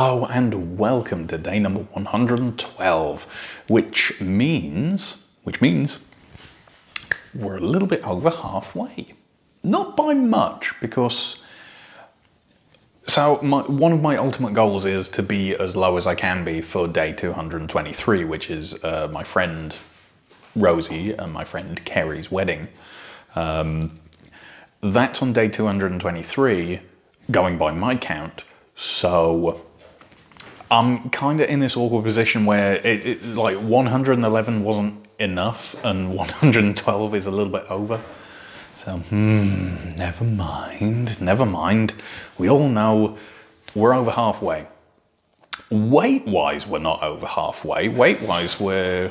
Hello and welcome to day number 112, which means we're a little bit over halfway. Not by much, because one of my ultimate goals is to be as low as I can be for day 223, which is my friend Rosie and my friend Kerry's wedding. That's on day 223, going by my count. So I'm kind of in this awkward position where it like 111 wasn't enough and 112 is a little bit over. So, never mind. We all know we're over halfway. Weight-wise, we're not over halfway. Weight-wise, we're...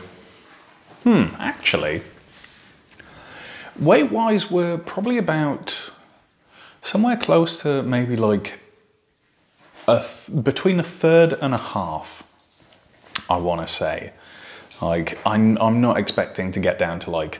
Weight-wise, we're probably about somewhere close to maybe like... between a third and a half, I want to say. Like, I'm not expecting to get down to like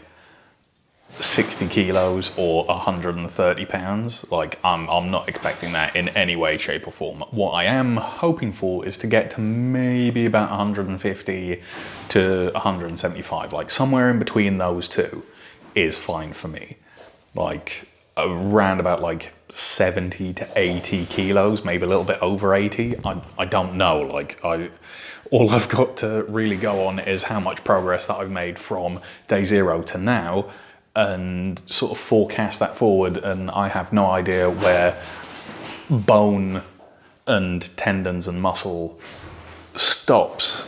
60 kilos or 130 pounds. Like, I'm not expecting that in any way, shape or form. What I am hoping for is to get to maybe about 150 to 175. Like, somewhere in between those two is fine for me. Like, around about like 70 to 80 kilos, maybe a little bit over 80. I don't know. Like, all I've got to really go on is how much progress that I've made from day zero to now, and sort of forecast that forward. And I have no idea where bone and tendons and muscle stops,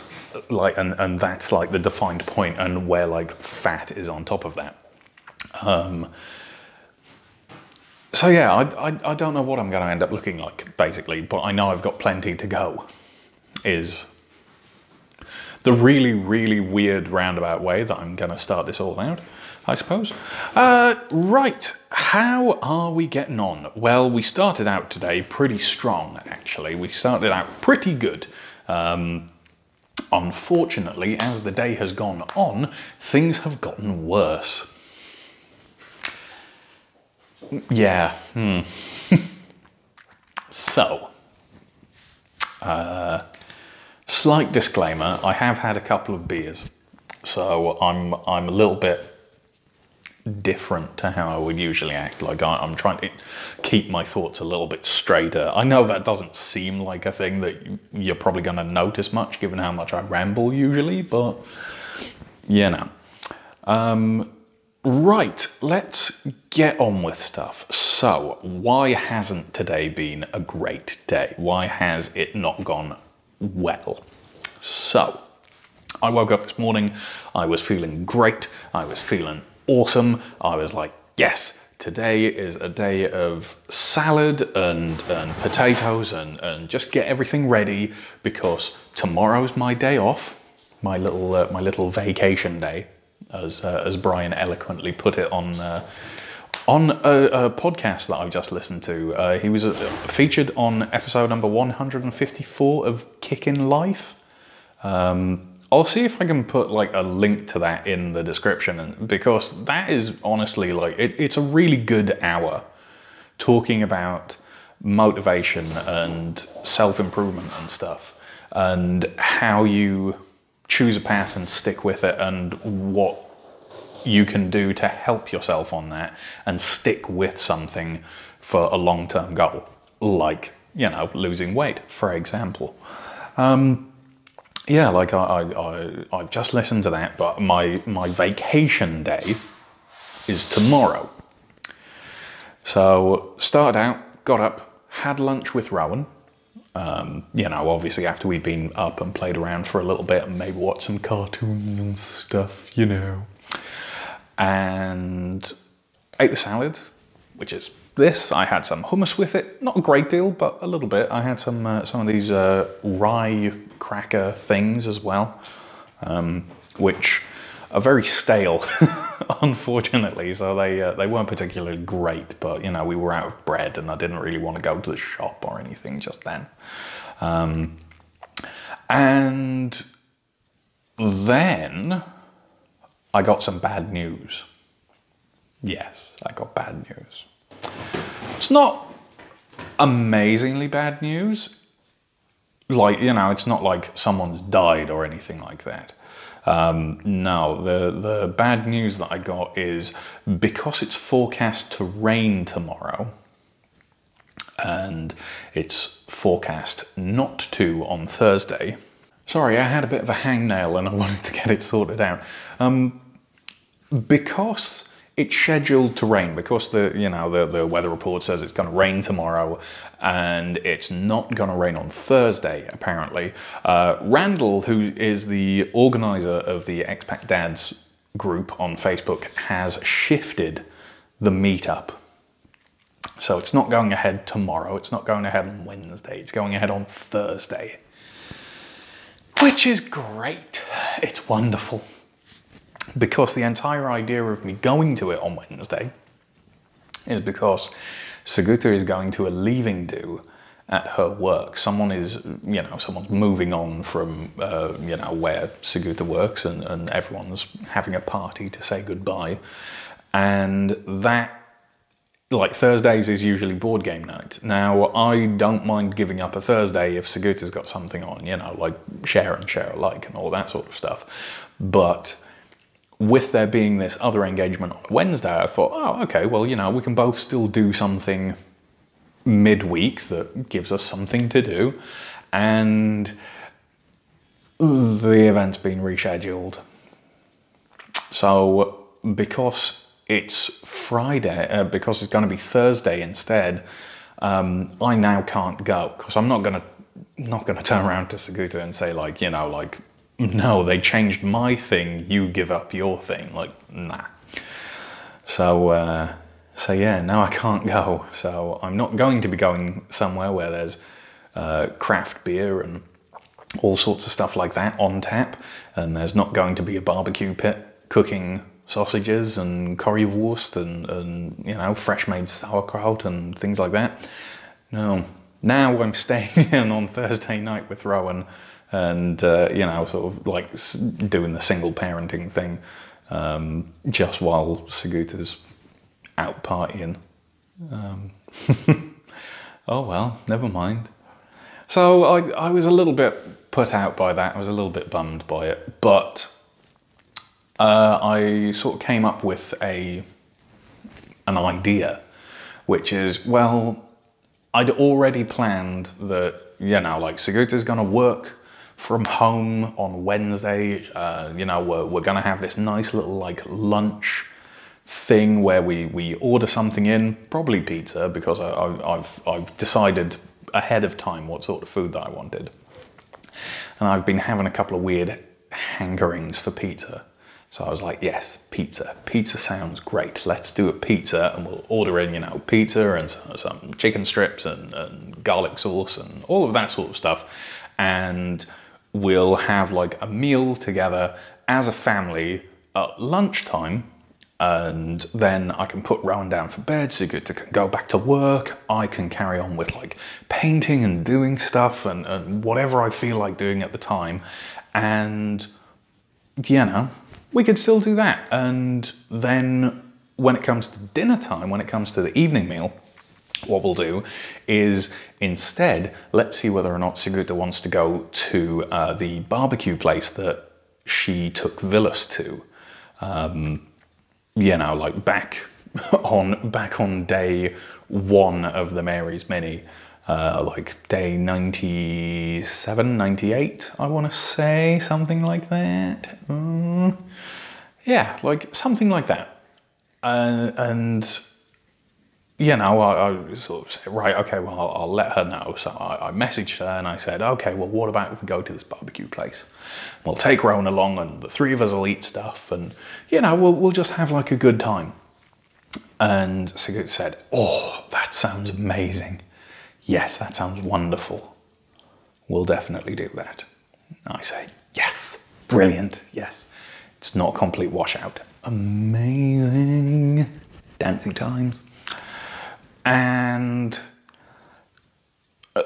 like, and that's like the defined point, and where like fat is on top of that. So yeah, I don't know what I'm going to end up looking like, basically, but I know I've got plenty to go, is the really, really weird roundabout way that I'm going to start this all out, I suppose. Right, how are we getting on? Well, we started out today pretty strong, actually. We started out pretty good. Unfortunately, as the day has gone on, things have gotten worse. Yeah. So, slight disclaimer: I have had a couple of beers, so I'm a little bit different to how I would usually act. Like, I'm trying to keep my thoughts a little bit straighter. I know that doesn't seem like a thing that you're probably going to notice much, given how much I ramble usually, but yeah, no. Right, let's get on with stuff. So, why hasn't today been a great day? Why has it not gone well? So, I woke up this morning, I was feeling great, I was feeling awesome, I was like, yes, today is a day of salad and potatoes and just get everything ready, because tomorrow's my day off, my little vacation day. As Brian eloquently put it on a podcast that I've just listened to. He was featured on episode number 154 of Kickin' Life. I'll see if I can put like a link to that in the description, because that is honestly like it's a really good hour talking about motivation and self-improvement and stuff, and how you choose a path and stick with it, and what you can do to help yourself on that and stick with something for a long-term goal, like, you know, losing weight, for example. Yeah, like I've just listened to that, but my vacation day is tomorrow. So, started out, got up, had lunch with Rowan. You know, obviously after we'd been up and played around for a little bit and maybe watched some cartoons and stuff, you know. And ate the salad, which is this. I had some hummus with it. Not a great deal, but a little bit. I had some of these rye cracker things as well, which are very stale, unfortunately. So they weren't particularly great, but you know, we were out of bread and I didn't really want to go to the shop or anything just then. And then I got some bad news. Yes, I got bad news. It's not amazingly bad news. like, you know, it's not like someone's died or anything like that. No, the bad news that I got is because it's forecast to rain tomorrow, and it's forecast not to on Thursday. Sorry, I had a bit of a hangnail and I wanted to get it sorted out. Because it's scheduled to rain, because the weather report says it's going to rain tomorrow, and it's not going to rain on Thursday, apparently. Randall, who is the organizer of the Expat Dads group on Facebook, has shifted the meetup. So it's not going ahead tomorrow, it's not going ahead on Wednesday, it's going ahead on Thursday. Which is great, it's wonderful. Because the entire idea of me going to it on Wednesday is because Saguta is going to a leaving do at her work. Someone is, you know, someone's moving on from, you know, where Saguta works, and everyone's having a party to say goodbye. And that, like, Thursdays is usually board game night. Now, I don't mind giving up a Thursday if Saguta's got something on, you know, like Share and Share Alike and all that sort of stuff. But with there being this other engagement on Wednesday, I thought, oh, okay, well, you know, we can both still do something midweek that gives us something to do. And the event's been rescheduled. So because it's Friday, because it's going to be Thursday instead, I now can't go, because I'm not going to turn around to Saguta and say, like, you know, like, no, they changed my thing, you give up your thing. Like, nah. So, so yeah, now I can't go. So I'm not going to be going somewhere where there's craft beer and all sorts of stuff like that on tap, and there's not going to be a barbecue pit cooking sausages and currywurst and you know, fresh-made sauerkraut and things like that. No. Now I'm staying in on Thursday night with Rowan, and you know, sort of like doing the single parenting thing, just while Saguta's out partying. Oh well, never mind. So I was a little bit put out by that, I was a little bit bummed by it, but I sort of came up with an idea, which is, well, I'd already planned that, you know, like, Saguta's gonna work from home on Wednesday. You know, we're gonna have this nice little, like, lunch thing where we order something in, probably pizza, because I've decided ahead of time what sort of food that I wanted, and I've been having a couple of weird hankerings for pizza. So I was like, yes, pizza. Pizza sounds great. Let's do a pizza, and we'll order in, you know, pizza and some chicken strips and garlic sauce and all of that sort of stuff. And we'll have, like, a meal together as a family at lunchtime. And then I can put Rowan down for bed, Sigurta can go back to work, I can carry on with, like, painting and doing stuff and whatever I feel like doing at the time. And, you know, we could still do that. And then when it comes to dinner time, when it comes to the evening meal, what we'll do is instead, let's see whether or not Sigurta wants to go to the barbecue place that she took Vilas to. You know, like back on day one of the Mary's Mini, like day 97, 98, I want to say, something like that. Yeah, like something like that. And you know, I sort of said, right, okay, well, I'll let her know. So I messaged her and I said, okay, well, what about if we go to this barbecue place? We'll take Rowan along and the three of us will eat stuff, and, you know, we'll just have, like, a good time. And Sigurd said, oh, that sounds amazing. Yes, that sounds wonderful. We'll definitely do that. And I say, yes, brilliant, yes. It's not a complete washout. Amazing. Dancing times. And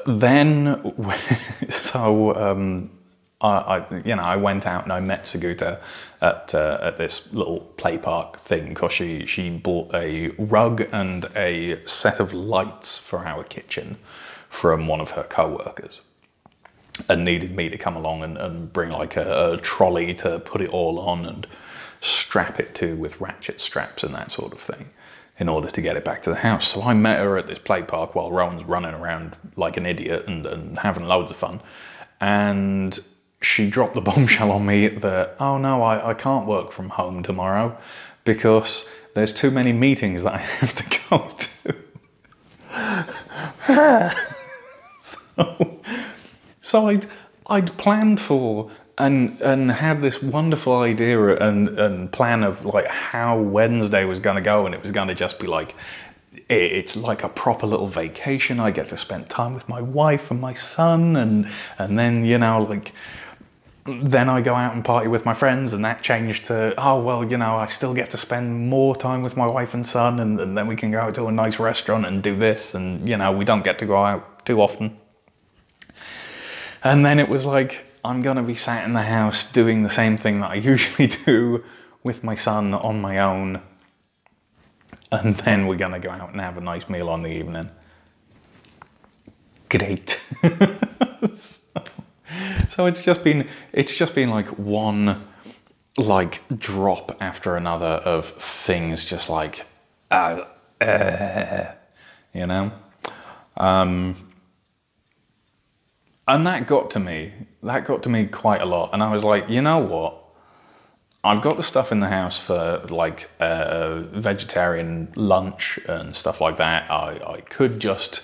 then, so you know, I went out and I met Saguta at this little play park thing, because she bought a rug and a set of lights for our kitchen from one of her co-workers. and needed me to come along and bring like a trolley to put it all on and strap it to with ratchet straps and that sort of thing in order to get it back to the house. So I met her at this play park while Rowan's running around like an idiot and having loads of fun. And she dropped the bombshell on me that, oh no, I can't work from home tomorrow because there's too many meetings that I have to go to. So I'd planned for and had this wonderful idea and plan of like how Wednesday was going to go, and it was going to just be like, it's like a proper little vacation. I get to spend time with my wife and my son, and then, you know, like, then I go out and party with my friends, and that changed to, oh, well, you know, I still get to spend more time with my wife and son, and then we can go out to a nice restaurant and do this, and, you know, we don't get to go out too often. And then it was like, I'm going to be sat in the house doing the same thing that I usually do with my son on my own. And then we're going to go out and have a nice meal on the evening. Great. So it's just been like one like drop after another of things just like, you know? And that got to me quite a lot. And I was like, you know what? I've got the stuff in the house for like vegetarian lunch and stuff like that. I could just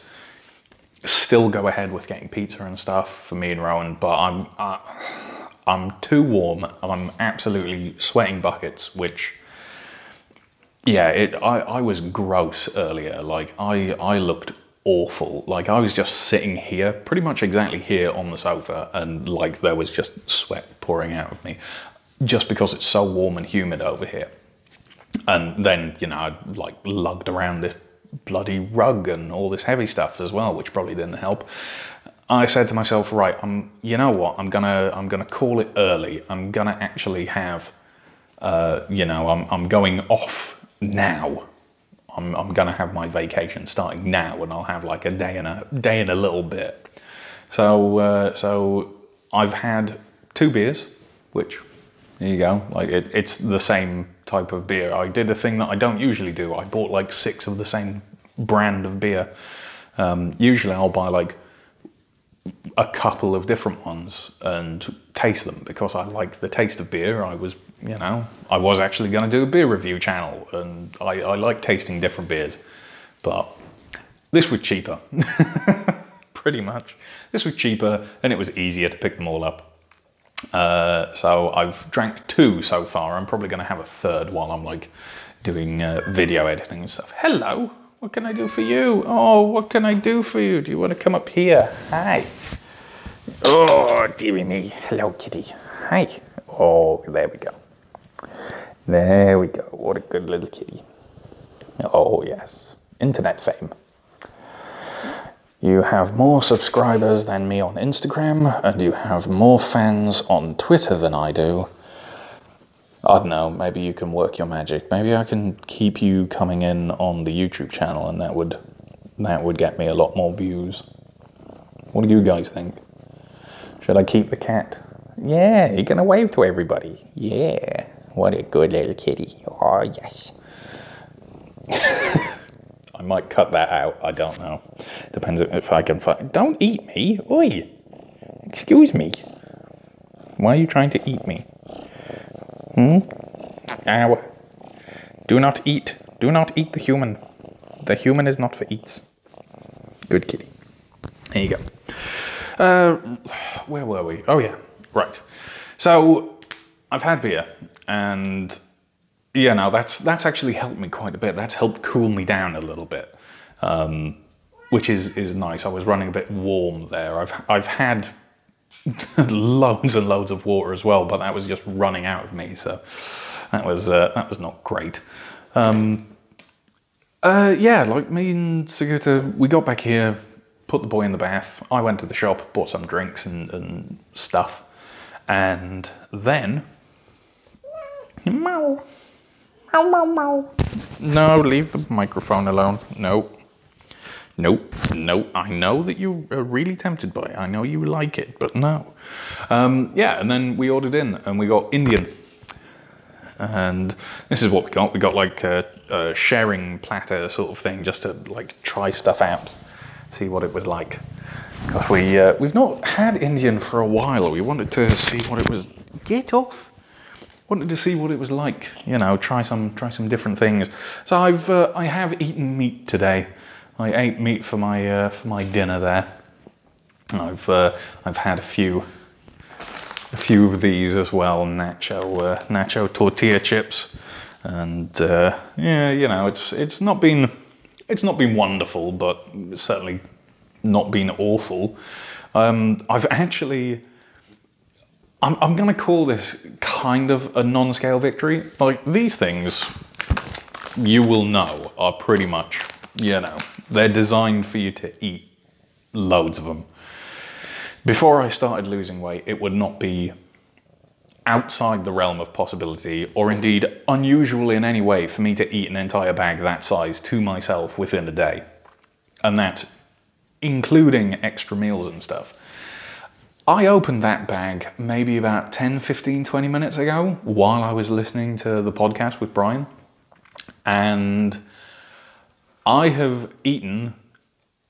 still go ahead with getting pizza and stuff for me and Rowan, but I'm too warm. I'm absolutely sweating buckets, which, yeah, I was gross earlier. Like I looked awful. Like I was just sitting here, pretty much exactly here on the sofa, and like there was just sweat pouring out of me just because it's so warm and humid over here. And then, you know, I like lugged around this bloody rug and all this heavy stuff as well, which probably didn't help. I said to myself, right, you know what, I'm gonna call it early. I'm gonna actually have you know, I'm going off now. I'm gonna have my vacation starting now, and I'll have like a day and a little bit. So so I've had 2 beers, which, there you go. Like it's the same type of beer. I did a thing that I don't usually do. I bought like 6 of the same brand of beer. Usually I'll buy like a couple of different ones and taste them because I like the taste of beer. I was actually going to do a beer review channel, and I like tasting different beers, but this was cheaper. Pretty much. This was cheaper, and it was easier to pick them all up. So I've drank 2 so far. I'm probably going to have a 3rd while I'm like doing video editing and stuff. Hello, what can I do for you? Oh, what can I do for you? Do you want to come up here? Hi. Oh, dearie me. Hello, kitty. Hi. Oh, there we go. There we go. What a good little kitty. Oh, yes. Internet fame. You have more subscribers than me on Instagram, and you have more fans on Twitter than I do. I don't know, maybe you can work your magic. Maybe I can keep you coming in on the YouTube channel, and that would get me a lot more views. What do you guys think? Should I keep the cat? Yeah, you're gonna wave to everybody. Yeah, what a good little kitty. Oh, yes. I might cut that out, I don't know. Depends if I can find... Don't eat me, oi! Excuse me. Why are you trying to eat me? Hmm? Ow. Do not eat. Do not eat the human. The human is not for eats. Good kitty. There you go. Where were we? Oh yeah, right. So, I've had beer, and... yeah, no, that's actually helped me quite a bit. That's helped cool me down a little bit, which is nice. I was running a bit warm there. I've had loads and loads of water as well, but that was just running out of me, so that was not great. Yeah, like me and Sigurta, we got back here, put the boy in the bath. I went to the shop, bought some drinks and stuff, and then meow. Ow, ow, ow. No, leave the microphone alone. No. Nope, nope. I know that you are really tempted by it. I know you like it, but no. Yeah, and then we ordered in and we got Indian. And this is what we got. We got like a sharing platter sort of thing just to like try stuff out, see what it was like. Because we've not had Indian for a while. We wanted to see what it was. Get off. Wanted to see what it was like, you know, try some different things. So I have eaten meat today. I ate meat for my dinner there. I've had a few of these as well, nacho tortilla chips, and yeah, you know, it's not been wonderful, but it's certainly not been awful. I've actually. I'm gonna call this kind of a non-scale victory. Like, these things, you will know, are pretty much, you know, they're designed for you to eat loads of them. Before I started losing weight, it would not be outside the realm of possibility, or indeed unusual in any way, for me to eat an entire bag that size to myself within a day. And that's including extra meals and stuff. I opened that bag maybe about 10, 15, 20 minutes ago while I was listening to the podcast with Brian, and I have eaten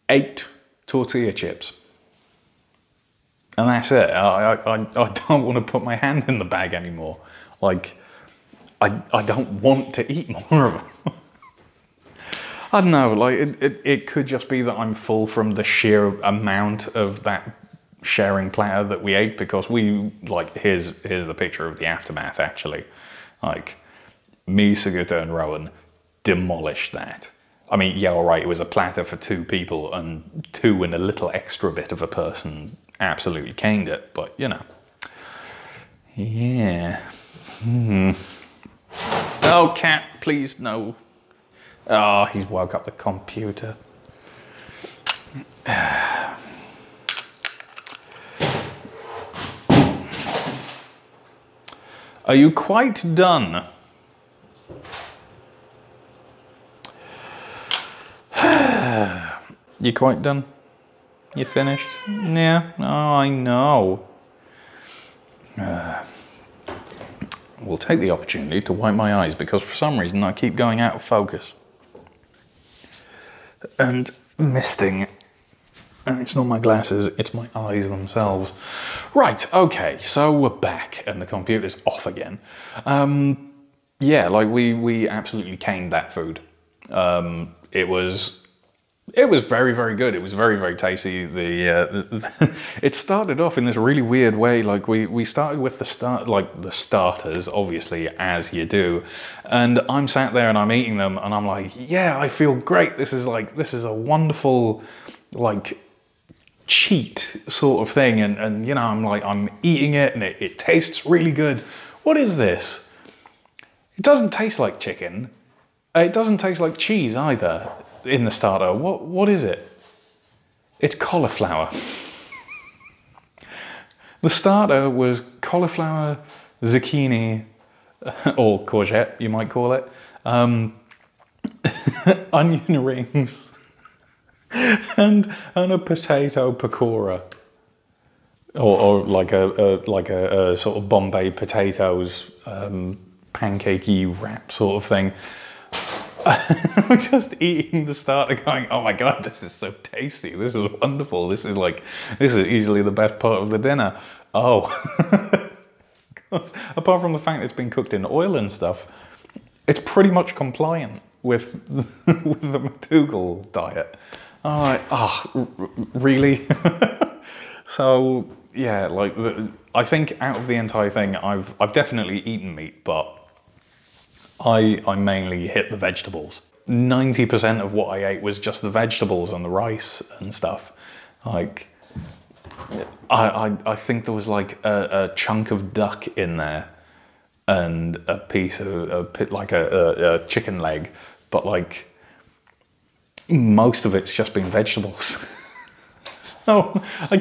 8 tortilla chips. And that's it. I don't want to put my hand in the bag anymore. Like, I don't want to eat more of them. I don't know, like, it could just be that I'm full from the sheer amount of that sharing platter that we ate, because we, like, here's the picture of the aftermath, actually. Like, me, Sigurta and Rowan demolished that. I mean, yeah, all right, it was a platter for 2 people, and 2 and a little extra bit of a person absolutely caned it, but, you know. Yeah. Hmm. Oh, cat, please, no. Oh, he's woke up the computer. Are you quite done? You quite done? You finished? Yeah, oh, I know. We'll take the opportunity to wipe my eyes, because for some reason I keep going out of focus. And misting. And it's not my glasses, it's my eyes themselves. Right, okay, so we're back and the computer's off again. Yeah, like we absolutely caned that food. It was very, very good. It was very, very tasty. It started off in this really weird way. Like we started with the starters, obviously, as you do. And I'm sat there and I'm eating them and I'm like, yeah, I feel great. This is a wonderful, like, cheat sort of thing, and you know, I'm eating it and it tastes really good. What is this? It doesn't taste like chicken. It doesn't taste like cheese either in the starter. What is it? It's cauliflower. The starter was cauliflower, zucchini, or courgette, you might call it, onion rings, and a potato pakora, or like a sort of Bombay potatoes pancakey wrap sort of thing. I'm just eating the starter, going, oh my god, this is so tasty. This is wonderful. This is easily the best part of the dinner. Oh, apart from the fact it's been cooked in oil and stuff, it's pretty much compliant with the McDougall diet. Really? So yeah, like I think out of the entire thing, I've definitely eaten meat, but I mainly hit the vegetables. 90% of what I ate was just the vegetables and the rice and stuff. Like I think there was like a chunk of duck in there and a piece of like a chicken leg, but like most of it's just been vegetables. So I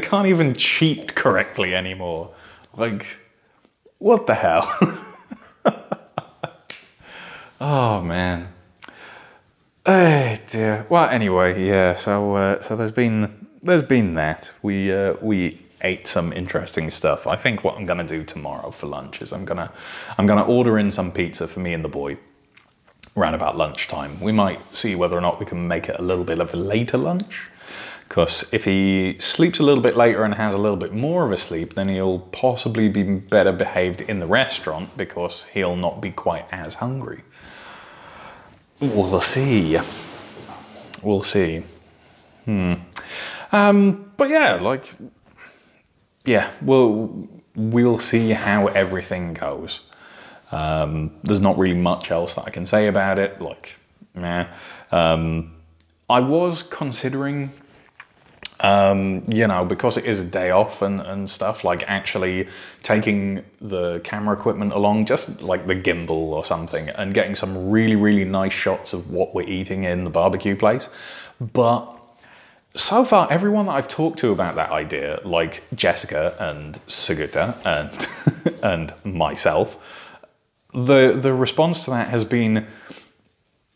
can't even cheat correctly anymore. Like, what the hell? Oh man. Oh dear. Well, anyway, yeah. So, so there's been that. We ate some interesting stuff. I think what I'm gonna do tomorrow for lunch is I'm gonna order in some pizza for me and the boy around about lunchtime. We might see whether or not we can make it a little bit of a later lunch, because if he sleeps a little bit later and has a little bit more of a sleep, then he'll possibly be better behaved in the restaurant because he'll not be quite as hungry. We'll see. We'll see. But yeah, like, yeah, we'll see how everything goes. There's not really much else that I can say about it. Like, nah. I was considering, you know, because it is a day off and stuff, like actually taking the camera equipment along, just like the gimbal or something, and getting some really, really nice shots of what we're eating in the barbecue place. But so far, everyone that I've talked to about that idea, like Jessica and Sigurta and and myself, the response to that has been,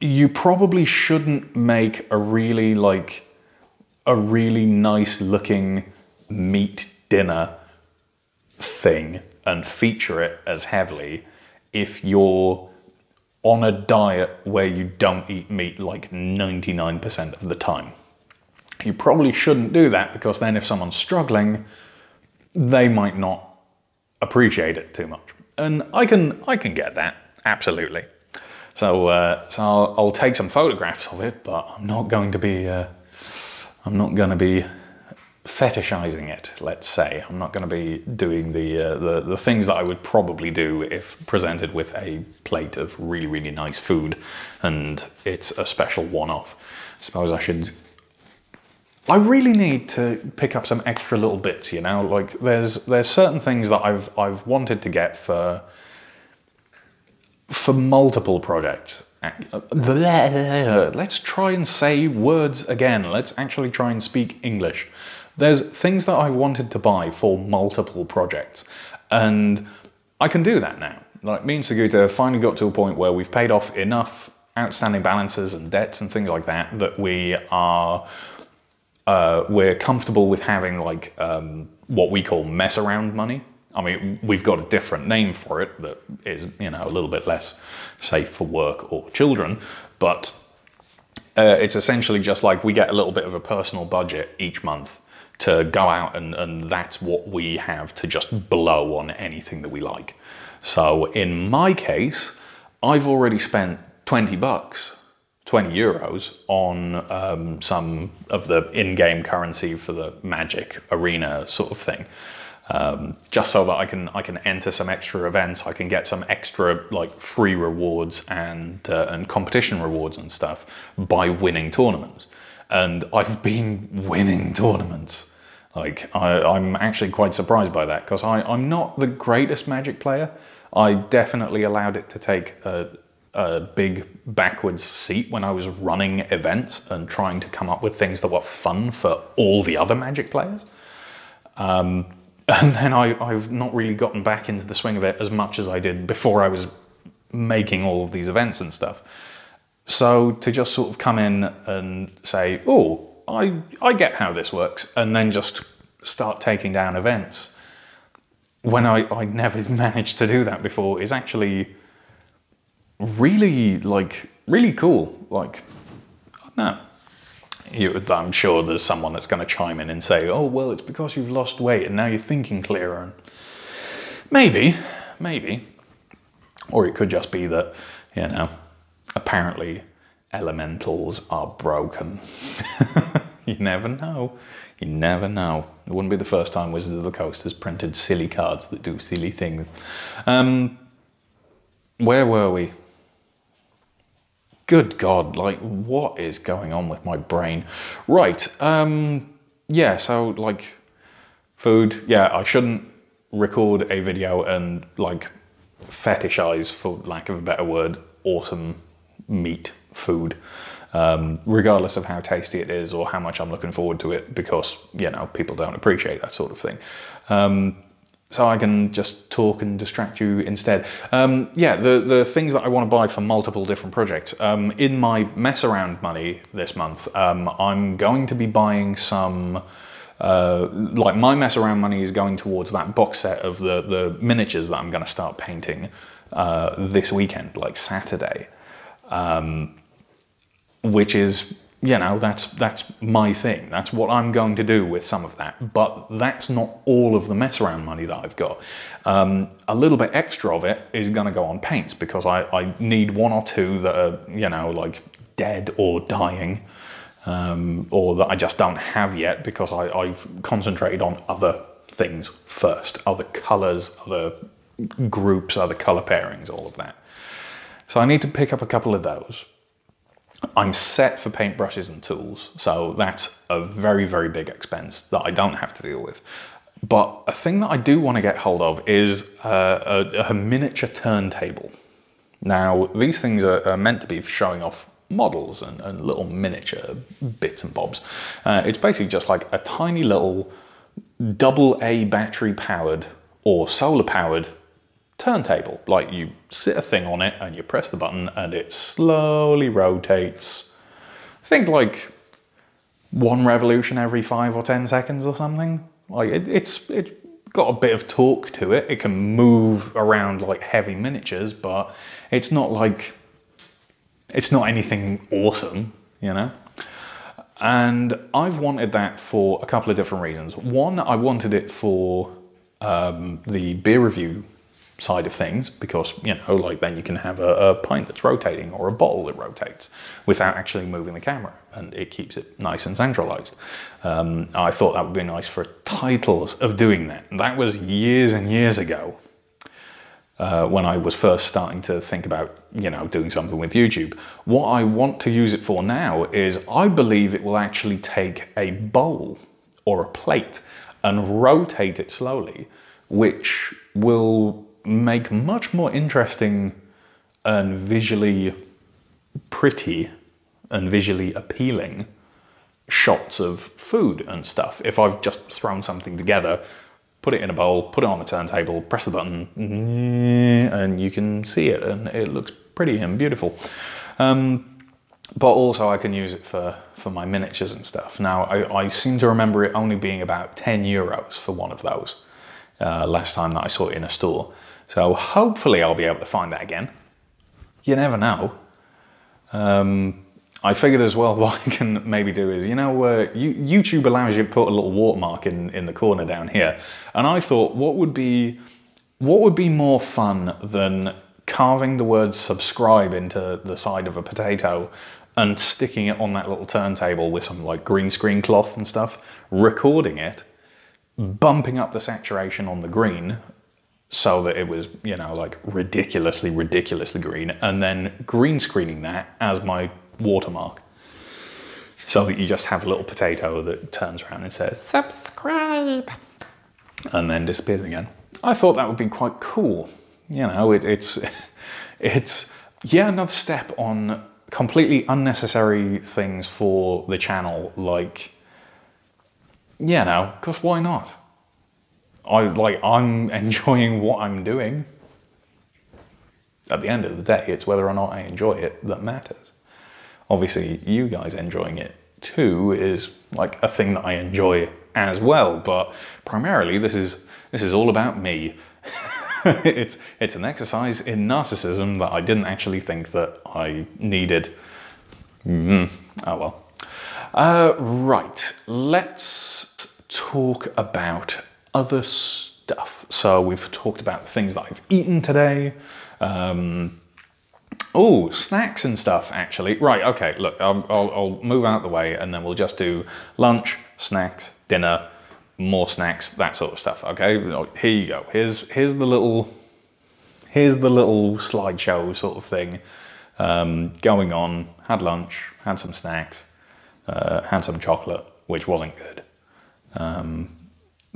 you probably shouldn't make a really nice looking meat dinner thing and feature it as heavily if you're on a diet where you don't eat meat like 99% of the time. You probably shouldn't do that, because then if someone's struggling, they might not appreciate it too much. And I can get that, absolutely. So so I'll take some photographs of it, but I'm not going to be fetishizing it, let's say. I'm not going to be doing the things that I would probably do if presented with a plate of really, really nice food and it's a special one-off. I suppose I really need to pick up some extra little bits, you know? Like, there's certain things that I've wanted to get for multiple projects. Let's try and say words again. Let's actually try and speak English. There's things that I wanted to buy for multiple projects, and I can do that now. Like, me and Saguta finally got to a point where we've paid off enough outstanding balances and debts and things like that, that we are... we're comfortable with having, like, what we call mess around money. I mean, we've got a different name for it that is, you know, a little bit less safe for work or children, but it's essentially just like we get a little bit of a personal budget each month to go out and that's what we have to just blow on anything that we like. So in my case, I've already spent 20 bucks. 20 euros on some of the in-game currency for the Magic Arena sort of thing, just so that I can enter some extra events, I can get some extra, like, free rewards and competition rewards and stuff by winning tournaments. And I've been winning tournaments. Like, I'm actually quite surprised by that, because I'm not the greatest Magic player. I definitely allowed it to take a big backwards seat when I was running events and trying to come up with things that were fun for all the other Magic players. And then I've not really gotten back into the swing of it as much as I did before I was making all of these events and stuff. So to just sort of come in and say, oh, I get how this works, and then just start taking down events when I never managed to do that before is actually... really cool. Like, no, I'm sure there's someone that's going to chime in and say, oh, well, it's because you've lost weight and now you're thinking clearer. And maybe. Or it could just be that, you know, apparently elementals are broken. You never know. You never know. It wouldn't be the first time Wizards of the Coast has printed silly cards that do silly things. Where were we? Good God, like, what is going on with my brain? Right, yeah, so, like, food, yeah, I shouldn't record a video and, like, fetishize, for lack of a better word, awesome meat food, regardless of how tasty it is or how much I'm looking forward to it, because, you know, people don't appreciate that sort of thing. So I can just talk and distract you instead. Yeah, the things that I want to buy for multiple different projects. In my mess around money this month, I'm going to be buying some... like my mess around money is going towards that box set of the miniatures that I'm going to start painting this weekend, like Saturday. Which is... you know, that's my thing. That's what I'm going to do with some of that. But that's not all of the mess around money that I've got. A little bit extra of it is going to go on paints because I need one or two that are, you know, like dead or dying, or that I just don't have yet because I've concentrated on other things first, other colours, other groups, other colour pairings, all of that. So I need to pick up a couple of those. I'm set for paintbrushes and tools, so that's a very, very big expense that I don't have to deal with. But a thing that I do want to get hold of is a miniature turntable. Now, these things are meant to be for showing off models and little miniature bits and bobs. It's basically just like a tiny little AA battery-powered or solar-powered turntable. Like you sit a thing on it and you press the button and it slowly rotates. I think like one revolution every 5 or 10 seconds or something. Like it's got a bit of torque to it. It can move around like heavy miniatures, but it's not like, it's not anything awesome, you know? And I've wanted that for a couple of different reasons. One, I wanted it for the beer review side of things, because, you know, like then you can have a pint that's rotating or a bottle that rotates without actually moving the camera, and it keeps it nice and centralized. I thought that would be nice for titles of doing that. That was years and years ago when I was first starting to think about, you know, doing something with YouTube. What I want to use it for now is I believe it will actually take a bowl or a plate and rotate it slowly, which will make much more interesting and visually pretty and visually appealing shots of food and stuff. If I've just thrown something together, put it in a bowl, put it on a turntable, press the button, and you can see it, and it looks pretty and beautiful. But also I can use it for my miniatures and stuff. Now, I seem to remember it only being about 10 euros for one of those last time that I saw it in a store. So hopefully I'll be able to find that again. You never know. I figured as well what I can maybe do is, you know, YouTube allows you to put a little watermark in the corner down here. And I thought, what would be more fun than carving the word subscribe into the side of a potato and sticking it on that little turntable with some like green screen cloth and stuff, recording it, bumping up the saturation on the green, so that it was, you know, like ridiculously, ridiculously green, and then green screening that as my watermark. So that you just have a little potato that turns around and says, subscribe, and then disappears again. I thought that would be quite cool. You know, it's yeah, another step on completely unnecessary things for the channel, like, you know, because why not? I'm enjoying what I'm doing. At the end of the day, it's whether or not I enjoy it that matters. Obviously, you guys enjoying it too is like a thing that I enjoy as well, but primarily this is all about me. It's an exercise in narcissism that I didn't actually think that I needed. Oh well. Right, let's talk about other stuff. So we've talked about the things that I've eaten today. Oh, snacks and stuff, actually. Right, okay, look, I'll move out of the way and then we'll just do lunch, snacks, dinner, more snacks, that sort of stuff, okay? Here you go. Here's the little slideshow sort of thing going on. Had lunch, had some snacks, had some chocolate, which wasn't good.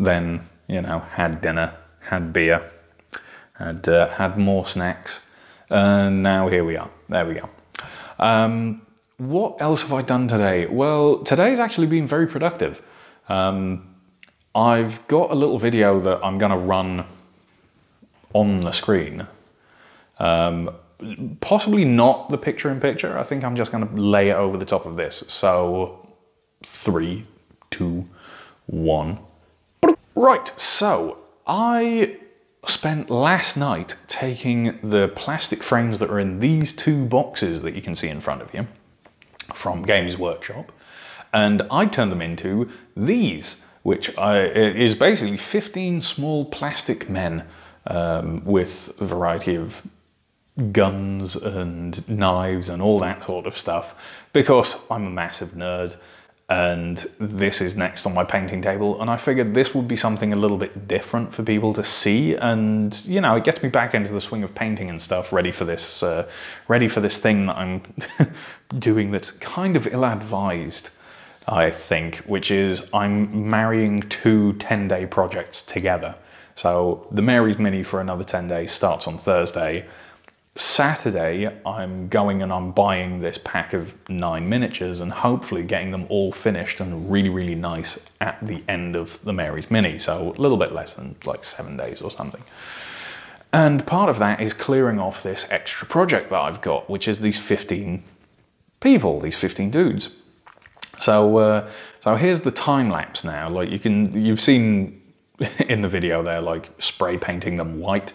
Then, you know, had dinner, had beer, had more snacks, and now here we are. There we go. What else have I done today? Well, today's actually been very productive. I've got a little video that I'm going to run on the screen. Possibly not the picture-in-picture. I think I'm just going to lay it over the top of this. So 3, 2, 1. Right, so I spent last night taking the plastic frames that are in these two boxes that you can see in front of you from Games Workshop, and I turned them into these, which is basically 15 small plastic men with a variety of guns and knives and all that sort of stuff, because I'm a massive nerd. And this is next on my painting table, and I figured this would be something a little bit different for people to see, and you know, it gets me back into the swing of painting and stuff, ready for this thing that I'm doing that's kind of ill-advised, I think, which is I'm marrying two 10-day projects together. So the Mary's Mini for another 10 days starts on Thursday. Saturday, I'm going and I'm buying this pack of 9 miniatures and hopefully getting them all finished and really, really nice at the end of the Mary's Mini. So a little bit less than like 7 days or something. And part of that is clearing off this extra project that I've got, which is these 15 people, these 15 dudes. So, so here's the time lapse now. Like you've seen in the video there, like spray painting them white.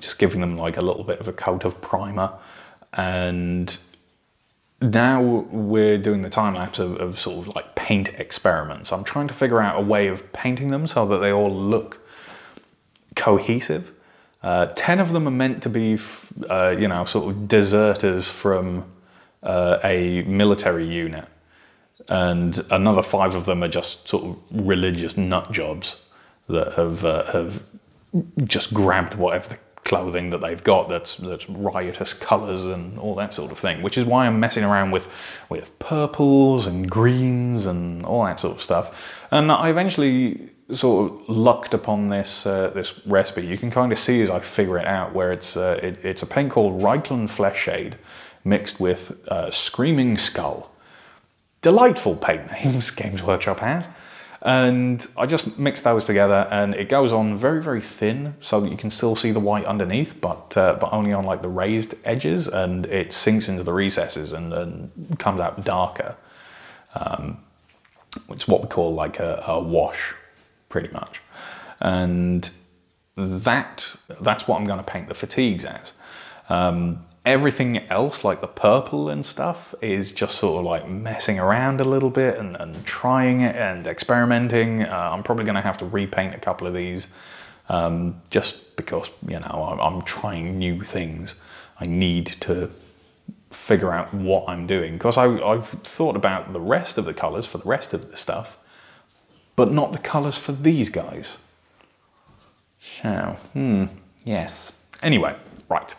Just giving them like a little bit of a coat of primer, and now we're doing the time lapse of sort of like paint experiments. I'm trying to figure out a way of painting them so that they all look cohesive. 10 of them are meant to be, you know, sort of deserters from a military unit, and another 5 of them are just sort of religious nut jobs that have just grabbed whatever the clothing that they've got that's riotous colours and all that sort of thing, which is why I'm messing around with purples and greens and all that sort of stuff. And I eventually sort of lucked upon this this recipe. You can kind of see as I figure it out where it's a paint called Reikland Fleshade mixed with Screaming Skull. Delightful paint names Games Workshop has. And I just mix those together, and it goes on very, very thin so that you can still see the white underneath, but only on like the raised edges, and it sinks into the recesses and comes out darker. It's what we call like a wash, pretty much. And that's what I'm going to paint the fatigues as. Everything else, like the purple and stuff, is just sort of like messing around a little bit and trying it and experimenting. I'm probably going to have to repaint a couple of these just because, you know, I'm trying new things. I need to figure out what I'm doing, because I've thought about the rest of the colours for the rest of the stuff, but not the colours for these guys. So, yes. Anyway, right.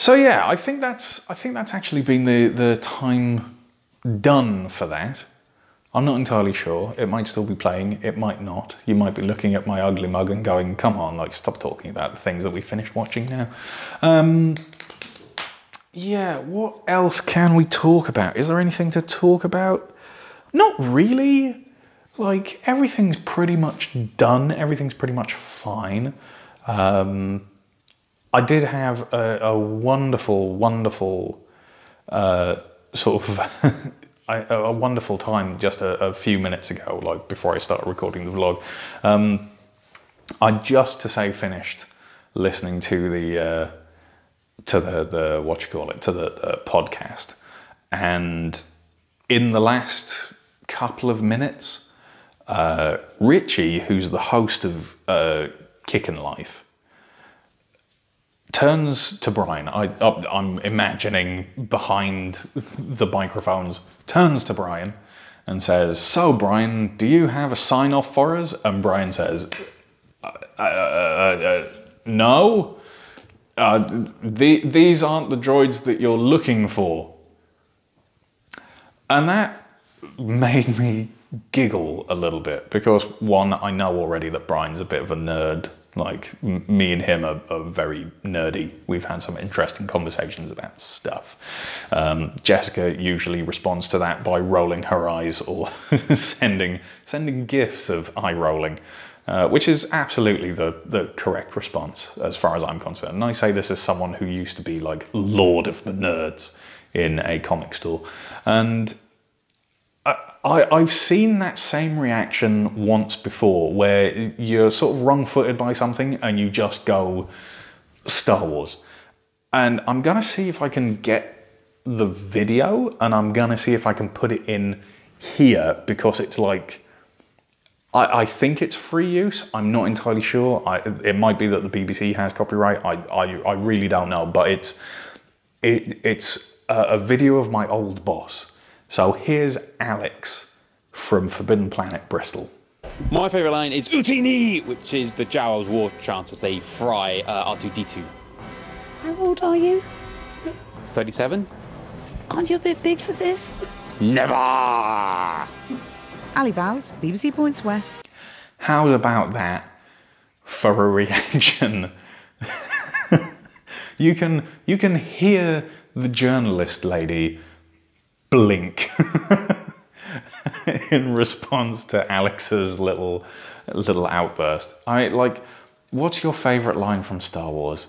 So yeah, I think that's actually been the time done for that. I'm not entirely sure. It might still be playing, it might not. You might be looking at my ugly mug and going, come on, like stop talking about the things that we finished watching now. Yeah, what else can we talk about? Is there anything to talk about? Not really. Like everything's pretty much done, everything's pretty much fine. I did have a wonderful, wonderful sort of a wonderful time just a few minutes ago, like before I started recording the vlog. I just to say finished listening to the what you call it, to the podcast, and in the last couple of minutes, Richie, who's the host of Kickin' Life, turns to Brian, I'm imagining behind the microphones, turns to Brian and says, so Brian, do you have a sign off for us? And Brian says, no, these aren't the droids that you're looking for. And that made me giggle a little bit because, one, I know already that Brian's a bit of a nerd Like, me and him are very nerdy. We've had some interesting conversations about stuff. Jessica usually responds to that by rolling her eyes or sending gifs of eye rolling, which is absolutely the correct response as far as I'm concerned. And I say this as someone who used to be like Lord of the Nerds in a comic store. And I've seen that same reaction once before, where you're sort of wrong-footed by something and you just go, Star Wars. And I'm gonna see if I can get the video, and I'm gonna see if I can put it in here, because it's like, I think it's free use. I'm not entirely sure. It might be that the BBC has copyright. I really don't know, but it's a video of my old boss. So here's Alex from Forbidden Planet Bristol. My favourite line is Utini, which is the Jawas war chant as they fry R2-D2. How old are you? 37. Aren't you a bit big for this? Never! Ali Bows, BBC Points West. How about that for a reaction? You can hear the journalist lady blink in response to Alex's little outburst. Like, what's your favourite line from Star Wars?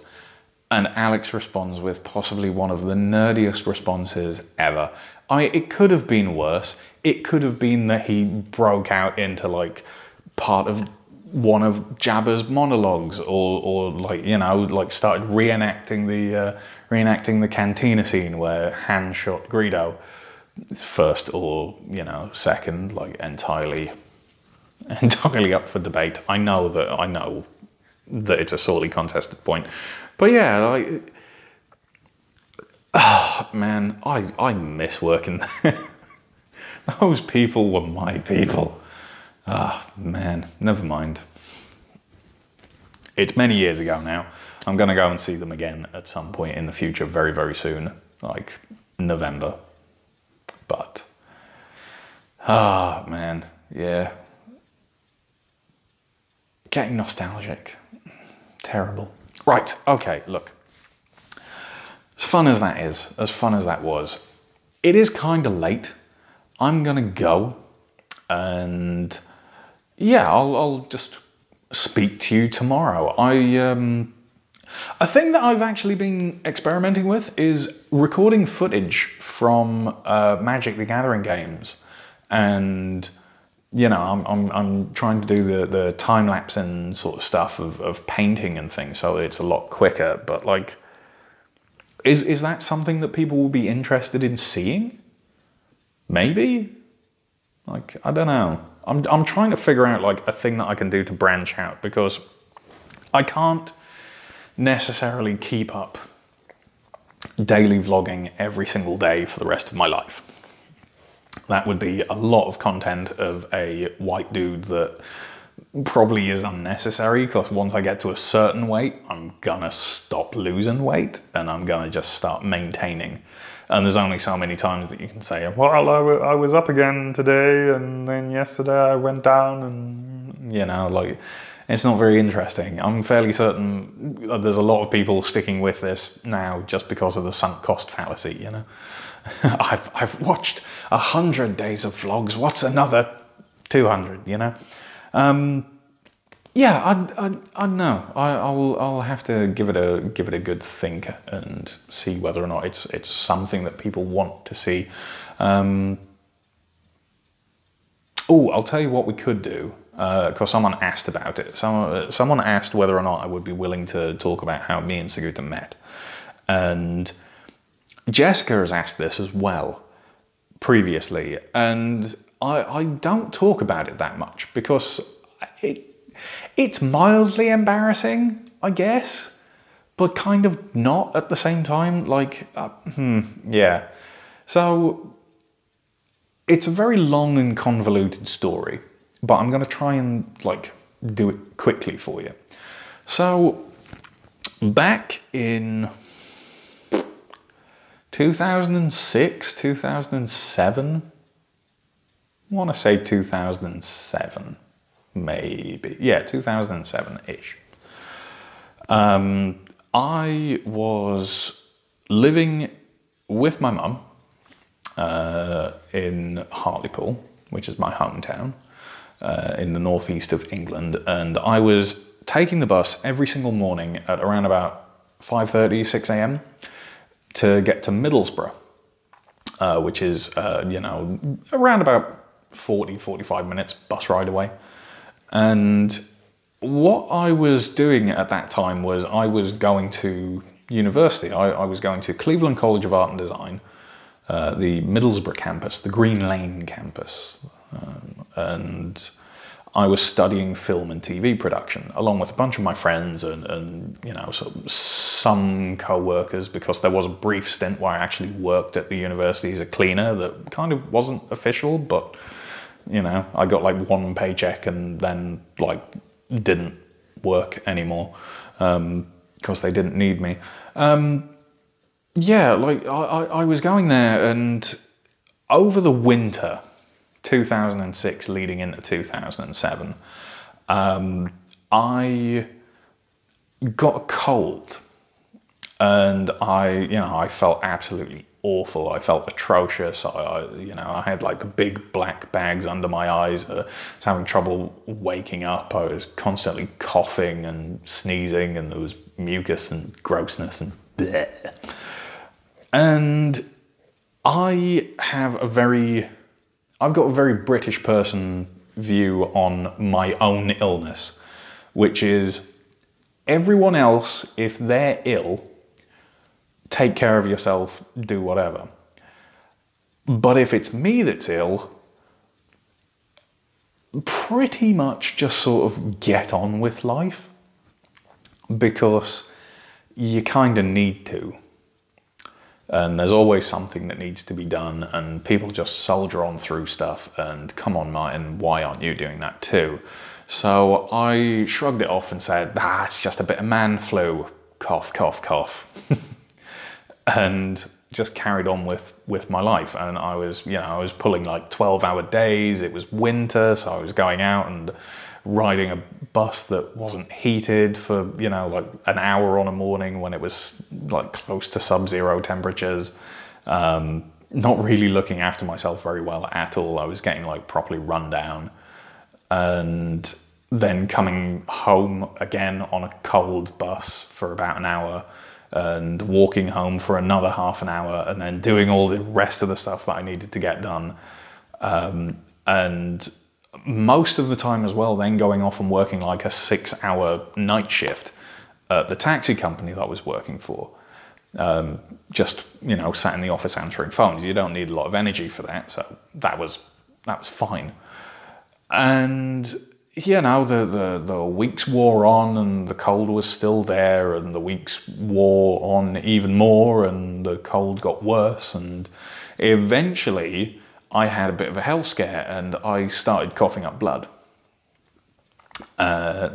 And Alex responds with possibly one of the nerdiest responses ever. It could have been worse. It could have been that he broke out into like part of one of Jabba's monologues, or like, you know, like started reenacting the cantina scene where Han shot Greedo. First or, you know, second, like entirely up for debate. I know that it's a sorely contested point, but yeah, like, oh man, I miss working there. Those people were my people. Ah, oh, man, never mind. It's many years ago now. I'm gonna go and see them again at some point in the future, very, very soon, like November. But, ah, oh, man, yeah. Getting nostalgic. Terrible. Right, okay, look. As fun as that is, as fun as that was, it is kind of late. I'm gonna go, and yeah, I'll just speak to you tomorrow. A thing that I've actually been experimenting with is recording footage from Magic the Gathering games, and you know, I'm trying to do the time lapse and sort of stuff of painting and things, so it's a lot quicker. But like, is that something that people will be interested in seeing? Maybe. Like, I don't know. I'm trying to figure out like a thing that I can do to branch out, because I can't necessarily keep up daily vlogging every single day for the rest of my life. That would be a lot of content of a white dude that probably is unnecessary, because once I get to a certain weight, I'm gonna stop losing weight and I'm gonna just start maintaining. And there's only so many times that you can say, well, I was up again today, and then yesterday I went down, and you know, like, it's not very interesting. I'm fairly certain there's a lot of people sticking with this now just because of the sunk cost fallacy, you know? I've watched 100 days of vlogs, what's another 200, you know? Yeah, I don't know. I'll have to give it a good think and see whether or not it's something that people want to see. Oh, I'll tell you what we could do, because someone asked about it. Someone asked whether or not I would be willing to talk about how me and Saguta met, and Jessica has asked this as well previously, and I don't talk about it that much because it's mildly embarrassing, I guess, but kind of not at the same time. Like, yeah. So it's a very long and convoluted story, but I'm going to try and like do it quickly for you. So back in 2006, 2007, I want to say 2007. Maybe, yeah, 2007-ish. I was living with my mum in Hartlepool, which is my hometown, in the northeast of England, and I was taking the bus every single morning at around about 5:30, 6 a.m. to get to Middlesbrough, which is, you know, around about 40, 45 minutes bus ride away. And what I was doing at that time was I was going to university. I was going to Cleveland College of Art and Design, the Middlesbrough campus, the Green Lane campus. And I was studying film and TV production along with a bunch of my friends and you know, sort of some co-workers, because there was a brief stint where I actually worked at the university as a cleaner that kind of wasn't official, but you know, I got like one paycheck and then like didn't work anymore because they didn't need me. Yeah, like I was going there, and over the winter, 2006 leading into 2007, I got a cold, and I felt absolutely awful. I felt atrocious. I had like the big black bags under my eyes. I was having trouble waking up. I was constantly coughing and sneezing, and there was mucus and grossness and bleh. And I've got a very British person view on my own illness, which is everyone else, if they're ill, take care of yourself, do whatever. But if it's me that's ill, pretty much just sort of get on with life, because you kind of need to. And there's always something that needs to be done, and people just soldier on through stuff, and come on, Martin, why aren't you doing that too? So I shrugged it off and said, it's just a bit of man flu, cough, cough, cough. And just carried on with my life. And I was, you know, I was pulling like 12-hour days. It was winter, so I was going out and riding a bus that wasn't heated for, you know, like an hour on a morning when it was like close to sub-zero temperatures. Not really looking after myself very well at all. I was getting like properly run down, and then coming home again on a cold bus for about an hour, and walking home for another half an hour, and then doing all the rest of the stuff that I needed to get done. And most of the time as well, then going off and working like a 6-hour night shift at the taxi company that I was working for. Just, you know, sat in the office answering phones. You don't need a lot of energy for that, so that was fine. And you know, the weeks wore on, and the cold was still there, and the weeks wore on even more, and the cold got worse, and eventually I had a bit of a health scare, and I started coughing up blood,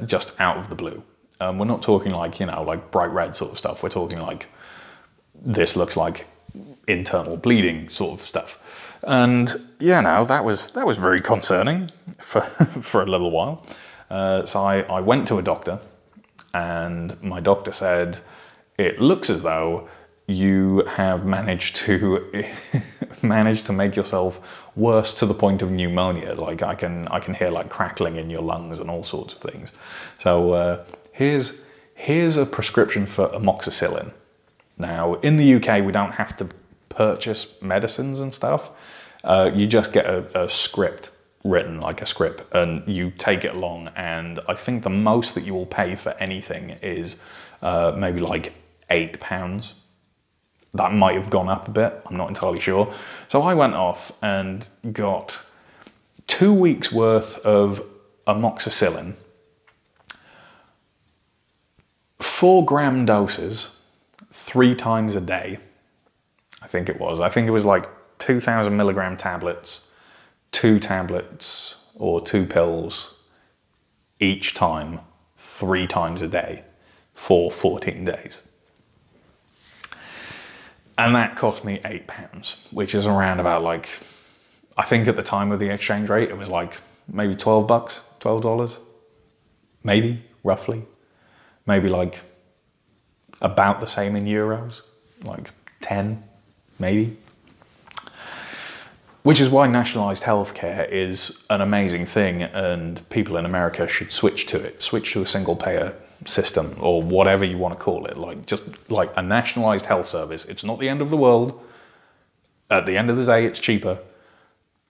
just out of the blue. We're not talking like, you know, like bright red sort of stuff. We're talking like, this looks like internal bleeding sort of stuff. And yeah, no, that was very concerning for a little while. So I went to a doctor, and my doctor said, it looks as though you have managed to make yourself worse to the point of pneumonia. Like I can hear like crackling in your lungs and all sorts of things. So here's a prescription for amoxicillin. Now in the UK we don't have to purchase medicines and stuff. You just get a script written, like a script, and you take it along. And I think the most that you will pay for anything is maybe like £8. That might have gone up a bit, I'm not entirely sure. So I went off and got 2 weeks worth of amoxicillin, 4 gram doses, 3 times a day, I think it was. I think it was like 2,000 milligram tablets, 2 tablets or 2 pills each time, 3 times a day for 14 days. And that cost me £8, which is around about like, I think at the time of the exchange rate, it was like maybe $12, $12, maybe roughly, maybe like about the same in euros, like 10 maybe. Which is why nationalised healthcare is an amazing thing, and people in America should switch to it, switch to a single payer system or whatever you want to call it, like just like a nationalised health service. It's not the end of the world. At the end of the day, it's cheaper.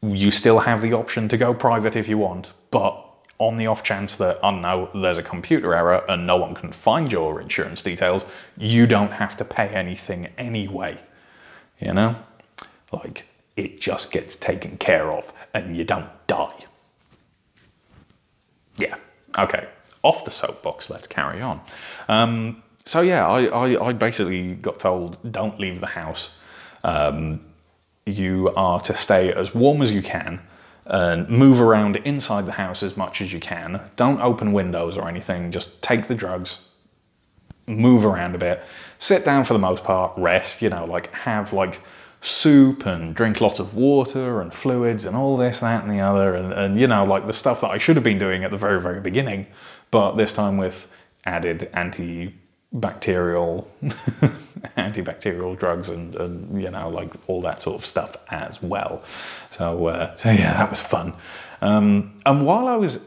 You still have the option to go private if you want, but on the off chance that, oh no, there's a computer error and no one can find your insurance details, you don't have to pay anything anyway, you know? Like, it just gets taken care of and you don't die. Yeah, okay, off the soapbox, let's carry on. So yeah, I basically got told, don't leave the house. You are to stay as warm as you can and move around inside the house as much as you can. Don't open windows or anything, just take the drugs, move around a bit, sit down for the most part, rest, you know, like have like soup and drink lots of water and fluids and all this, that and the other, and you know, like the stuff that I should have been doing at the very, very beginning, but this time with added antibacterial drugs and you know, like all that sort of stuff as well. So so yeah, that was fun. And while I was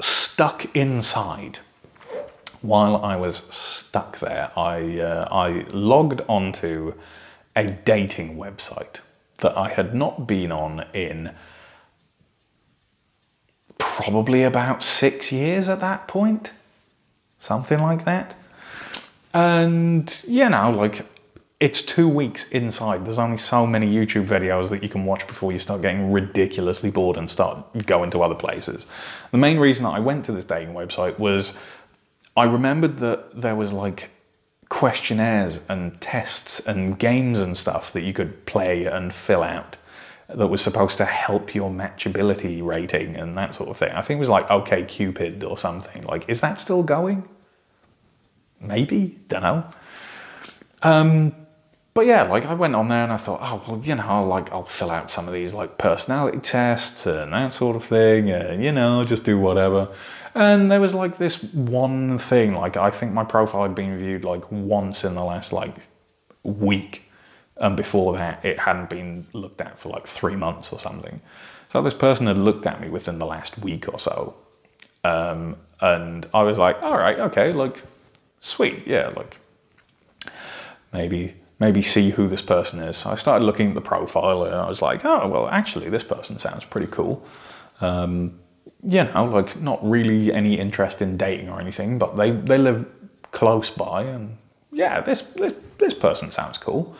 stuck inside, I logged onto a dating website that I had not been on in probably about 6 years at that point, something like that. And, you know, like, it's 2 weeks inside. There's only so many YouTube videos that you can watch before you start getting ridiculously bored and start going to other places. The main reason that I went to this dating website was I remembered that there was, like, questionnaires and tests and games and stuff that you could play and fill out that was supposed to help your matchability rating and that sort of thing. I think it was, like, OK Cupid or something. Like, is that still going? Maybe, don't know. But yeah, like I went on there and I thought, oh, well, you know, like I'll fill out some of these like personality tests and that sort of thing, and you know, just do whatever. And there was like this one thing, like I think my profile had been viewed like once in the last like week. And before that, it hadn't been looked at for like 3 months or something. So this person had looked at me within the last week or so. And I was like, all right, okay, like, sweet, yeah, like, maybe see who this person is. So I started looking at the profile and I was like, oh, well, actually, this person sounds pretty cool. You know, like, not really any interest in dating or anything, but they live close by and, yeah, this person sounds cool.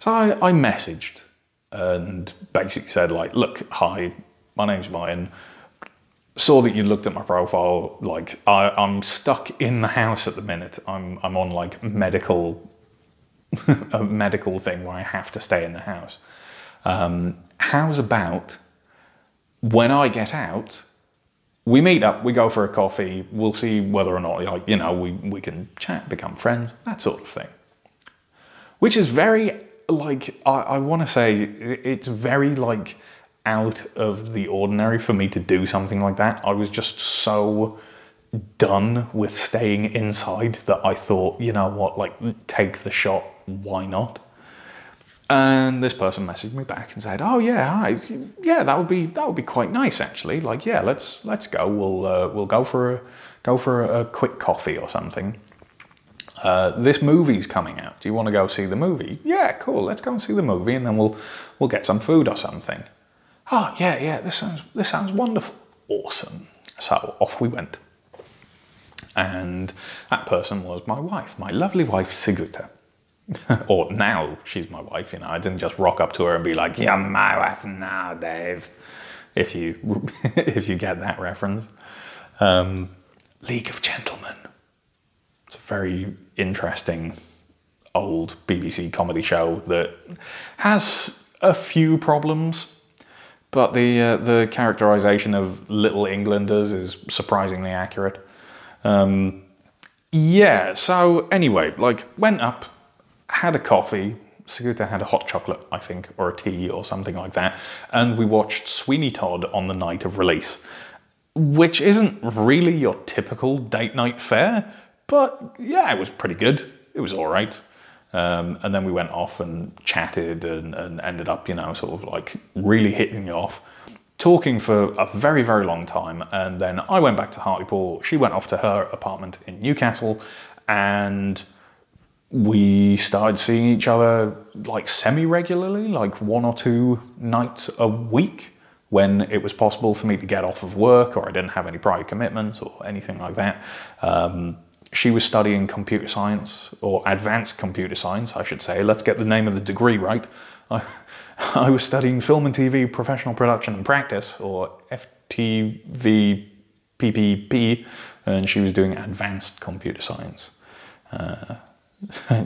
So I messaged and basically said, like, look, hi, my name's Brian. Saw that you looked at my profile, like, I'm stuck in the house at the minute. I'm on, like, a medical thing where I have to stay in the house. How's about when I get out, we meet up, we go for a coffee, we'll see whether or not, like, you know, we can chat, become friends, that sort of thing. Which is very, like, I want to say it's very, like, out of the ordinary for me to do something like that. I was just so done with staying inside that I thought, you know what, like, take the shot, why not? And this person messaged me back and said, oh yeah, hi, yeah, that would be quite nice actually. Like, yeah, let's go. We'll go for a quick coffee or something. This movie's coming out. Do you want to go see the movie? Yeah, cool. Let's go and see the movie, and then we'll get some food or something. Oh, yeah, yeah, this sounds wonderful. Awesome. So off we went. And that person was my wife, my lovely wife, Sigurta. Or now she's my wife, you know. I didn't just rock up to her and be like, you're my wife now, Dave. If you get that reference. League of Gentlemen. It's a very interesting old BBC comedy show that has a few problems. But the characterization of little Englanders is surprisingly accurate. Yeah, so anyway, like, went up, had a coffee. Saguta had a hot chocolate, I think, or a tea or something like that. And we watched Sweeney Todd on the night of release, which isn't really your typical date night fare, but yeah, it was pretty good. it was all right. And then we went off and chatted and ended up, you know, sort of like really hitting it off, talking for a very, very long time. And then I went back to Hartlepool. She went off to her apartment in Newcastle, and we started seeing each other like semi-regularly, like one or two nights a week when it was possible for me to get off of work or I didn't have any prior commitments or anything like that. She was studying computer science, or advanced computer science, I should say. Let's get the name of the degree right. I was studying film and TV professional production and practice, or FTVPPP, and she was doing advanced computer science.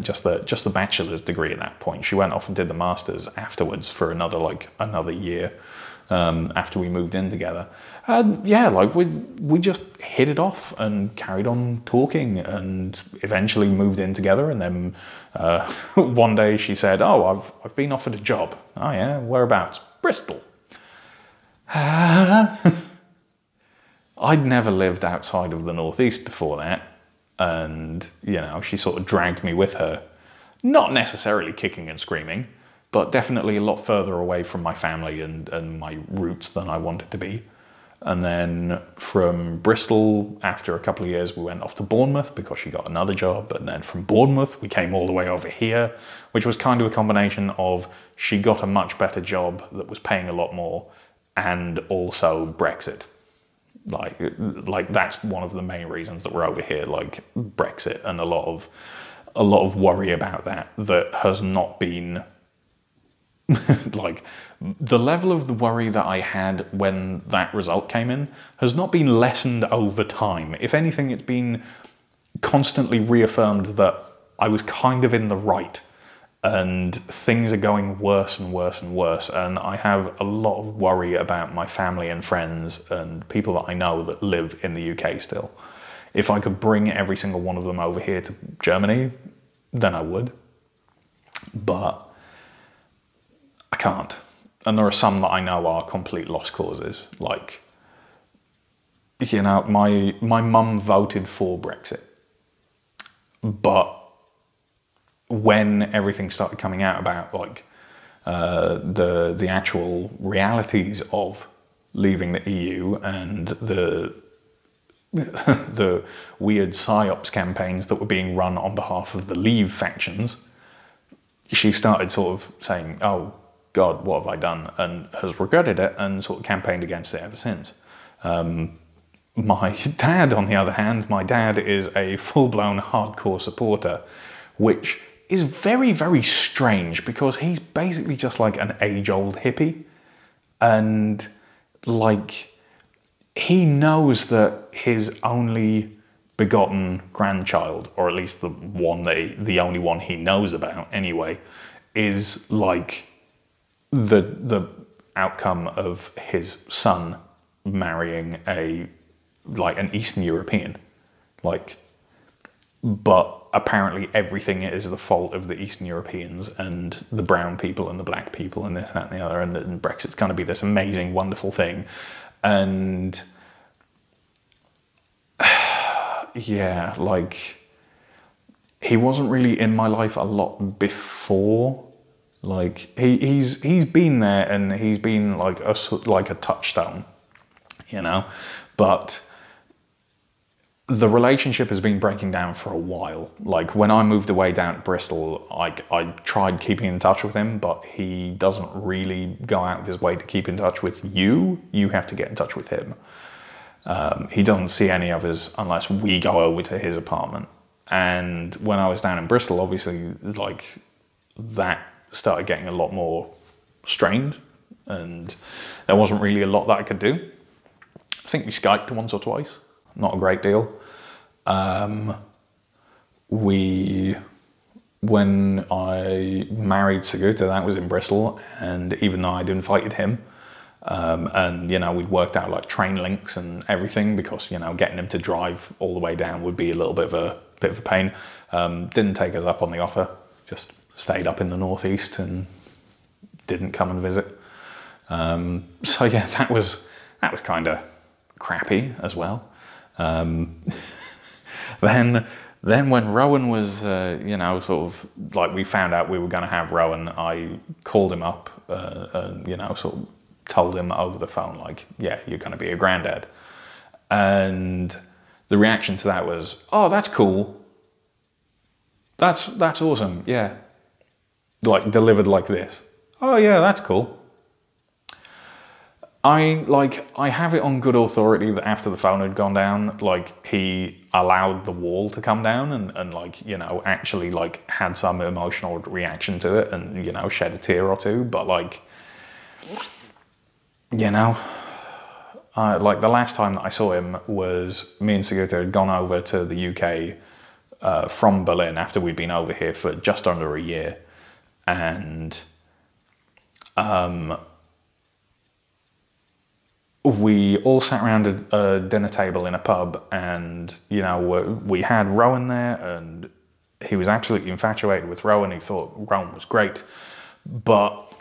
Just the bachelor's degree at that point. She went off and did the master's afterwards for another year after we moved in together. And yeah, like we just hit it off and carried on talking and eventually moved in together. And then one day she said, "Oh, I've been offered a job." "Oh yeah, whereabouts?" "Bristol." I'd never lived outside of the Northeast before that. And, you know, she sort of dragged me with her, not necessarily kicking and screaming, but definitely a lot further away from my family and my roots than I wanted to be. And then from Bristol, after a couple of years, we went off to Bournemouth because she got another job. And then from Bournemouth, we came all the way over here, which was kind of a combination of she got a much better job that was paying a lot more, and also Brexit. Like that's one of the main reasons that we're over here, like Brexit and a lot of worry about that has not been like the level of the worry that I had when that result came in has not been lessened over time. If anything, it's been constantly reaffirmed that I was kind of in the right and things are going worse and worse and worse, and I have a lot of worry about my family and friends and people that I know that live in the UK still. If I could bring every single one of them over here to Germany, then I would. But I can't. And there are some that I know are complete lost causes. Like, you know, my mum voted for Brexit, but when everything started coming out about like the actual realities of leaving the EU and the weird psyops campaigns that were being run on behalf of the Leave factions, she started sort of saying, "Oh God, what have I done?" and has regretted it and sort of campaigned against it ever since. My dad, on the other hand, my dad is a full-blown hardcore supporter, which is very, very strange because he's basically just like an age-old hippie, and like he knows that his only begotten grandchild, or at least the one that the only one he knows about anyway, is like the outcome of his son marrying an Eastern European, like. But apparently everything is the fault of the Eastern Europeans and the brown people and the black people and this, that and the other, and Brexit's going to be this amazing, wonderful thing. And yeah, like he wasn't really in my life a lot before. Like he's been there and he's been like a touchstone, you know, but the relationship has been breaking down for a while. Like when I moved away down to Bristol, I tried keeping in touch with him, but he doesn't really go out of his way to keep in touch with you. You have to get in touch with him. He doesn't see any of us unless we go over to his apartment. And when I was down in Bristol, obviously like that started getting a lot more strained and there wasn't really a lot that I could do. I think we Skyped once or twice. Not a great deal. When I married Saguta, that was in Bristol, and even though I'd invited him, and you know, we'd worked out like train links and everything because, you know, getting him to drive all the way down would be a little bit of a pain. Didn't take us up on the offer, just stayed up in the Northeast and didn't come and visit. So yeah, that was kind of crappy as well. Then Then when Rowan was, we found out we were going to have Rowan, I called him up, told him over the phone, like, yeah, you're going to be a granddad. And the reaction to that was, oh, that's cool. That's awesome, yeah. Like, delivered like this. Oh, yeah, that's cool. I have it on good authority that after the phone had gone down, like, he allowed the wall to come down and like, you know, actually, like, had some emotional reaction to it and, you know, shed a tear or two. But, like, you know, the last time that I saw him was me and Sigurta had gone over to the UK from Berlin after we'd been over here for just under a year. And we all sat around a dinner table in a pub, and, you know, we had Rowan there, and he was absolutely infatuated with Rowan. He thought Rowan was great, but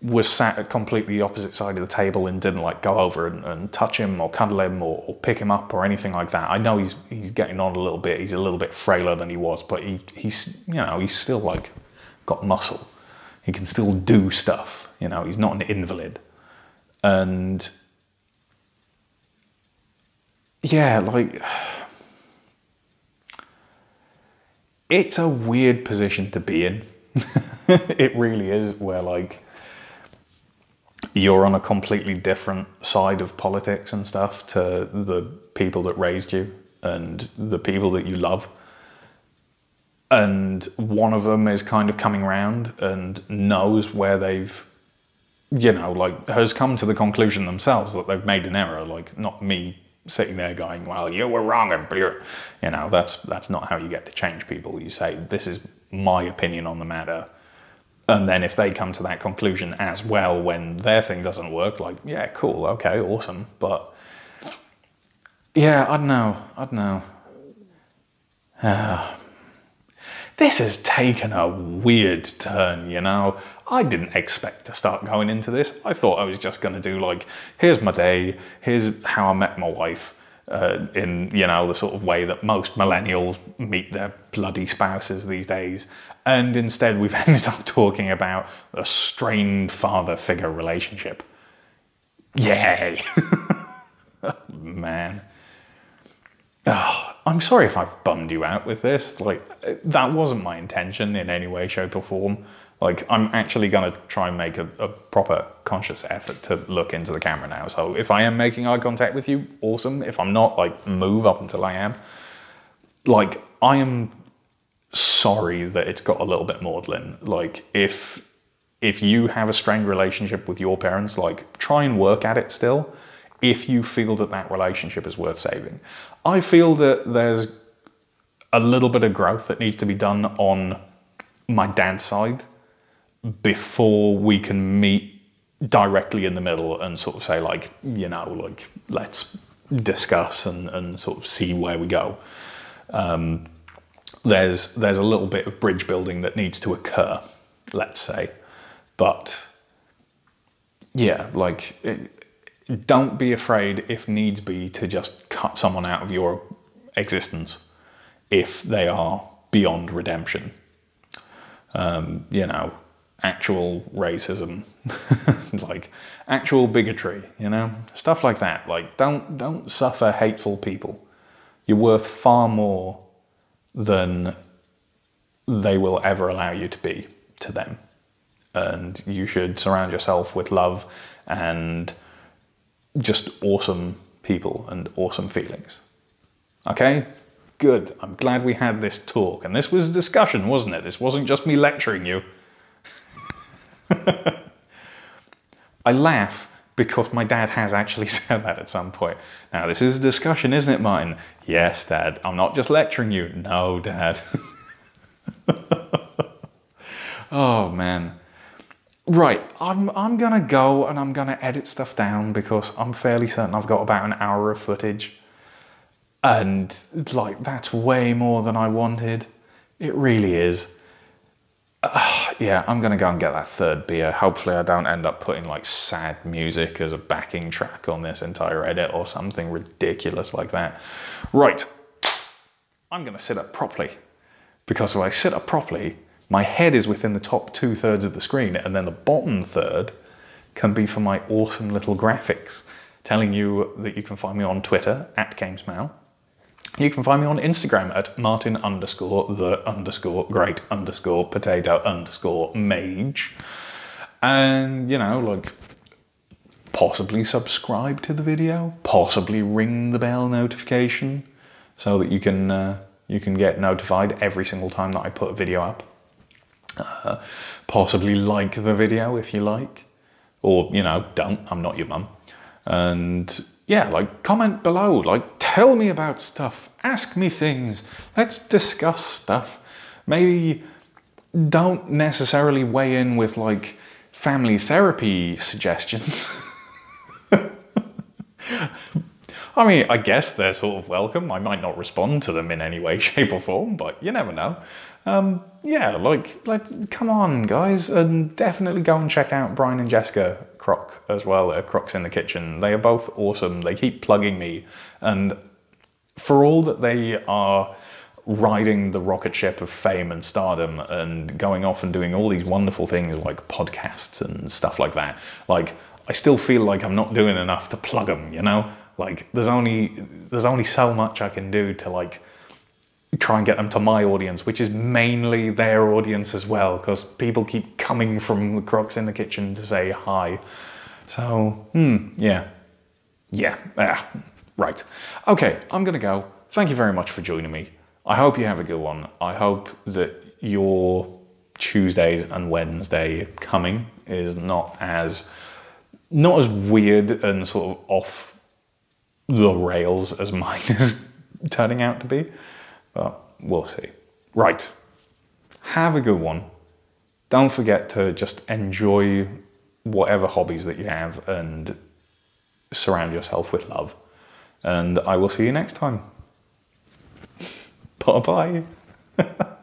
was sat at completely the opposite side of the table and didn't, like, go over and touch him or cuddle him or pick him up or anything like that. I know he's getting on a little bit. He's a little bit frailer than he was, but he's, you know, he's still, like, got muscle. He can still do stuff, you know. He's not an invalid. And yeah, like, it's a weird position to be in. It really is, where, like, you're on a completely different side of politics and stuff to the people that raised you and the people that you love. And one of them is kind of coming around and knows where they've, you know, like, has come to the conclusion themselves that they've made an error, like, not me sitting there going, well, you were wrong, and you know, that's not how you get to change people. You say, this is my opinion on the matter, and then if they come to that conclusion as well when their thing doesn't work, like, yeah, cool, okay, awesome. But yeah, I don't know. This has taken a weird turn, you know. I didn't expect to start going into this. I thought I was just going to do, like, here's my day, here's how I met my wife, in, you know, the sort of way that most millennials meet their bloody spouses these days. And instead we've ended up talking about a strained father figure relationship. Yay! Oh, man. Oh, I'm sorry if I've bummed you out with this. Like, that wasn't my intention in any way, shape or form. Like, I'm actually going to try and make a proper conscious effort to look into the camera now. So if I am making eye contact with you, awesome. If I'm not, like, move up until I am. Like, I am sorry that it's got a little bit maudlin. Like, if you have a strained relationship with your parents, like, try and work at it still. If you feel that that relationship is worth saving. I feel that there's a little bit of growth that needs to be done on my dad's side before we can meet directly in the middle and sort of say, like, you know, like, let's discuss and sort of see where we go. There's a little bit of bridge building that needs to occur, let's say. But yeah, like, don't be afraid, if needs be, to just cut someone out of your existence if they are beyond redemption. You know, actual racism, like, actual bigotry, you know, stuff like that. Like, don't suffer hateful people. You're worth far more than they will ever allow you to be to them. And you should surround yourself with love and just awesome people and awesome feelings. Okay? Good. I'm glad we had this talk. And this was a discussion, wasn't it? This wasn't just me lecturing you. I laugh because my dad has actually said that at some point. Now, this is a discussion, isn't it, Martin? Yes, Dad. I'm not just lecturing you. No, Dad. Oh, man. Right, I'm gonna go and I'm gonna edit stuff down because I'm fairly certain I've got about an hour of footage. And, like, that's way more than I wanted. It really is. Yeah, I'm gonna go and get that third beer. Hopefully I don't end up putting, like, sad music as a backing track on this entire edit or something ridiculous like that. Right, I'm going to sit up properly, because if I sit up properly, my head is within the top 2/3 of the screen, and then the bottom third can be for my awesome little graphics. Telling you that you can find me on Twitter at GamesMow. You can find me on Instagram at Martin_the_great_potato_mage. And, you know, like, possibly subscribe to the video, possibly ring the bell notification so that you can get notified every single time that I put a video up. Possibly like the video if you like, or, you know, don't, I'm not your mum. And yeah, like, comment below, like, tell me about stuff, ask me things, let's discuss stuff. Maybe don't necessarily weigh in with like family therapy suggestions. I mean, I guess they're sort of welcome. I might not respond to them in any way, shape or form, but you never know. Yeah, like, come on guys, and definitely go and check out Brian and Jessica Croc as well at Krocks in the Kitchen. They are both awesome. They keep plugging me, and for all that they are riding the rocket ship of fame and stardom and going off and doing all these wonderful things like podcasts and stuff like that, like, I still feel like I'm not doing enough to plug them, you know? Like, there's only so much I can do to, like, try and get them to my audience, which is mainly their audience as well, because people keep coming from the Krocks in the Kitchen to say hi. So, right. Okay, I'm gonna go. Thank you very much for joining me. I hope you have a good one. I hope that your Tuesdays and Wednesday coming is not as weird and sort of off the rails as mine is turning out to be. But we'll see. Right. Have a good one. Don't forget to just enjoy whatever hobbies that you have and surround yourself with love. And I will see you next time. Bye-bye.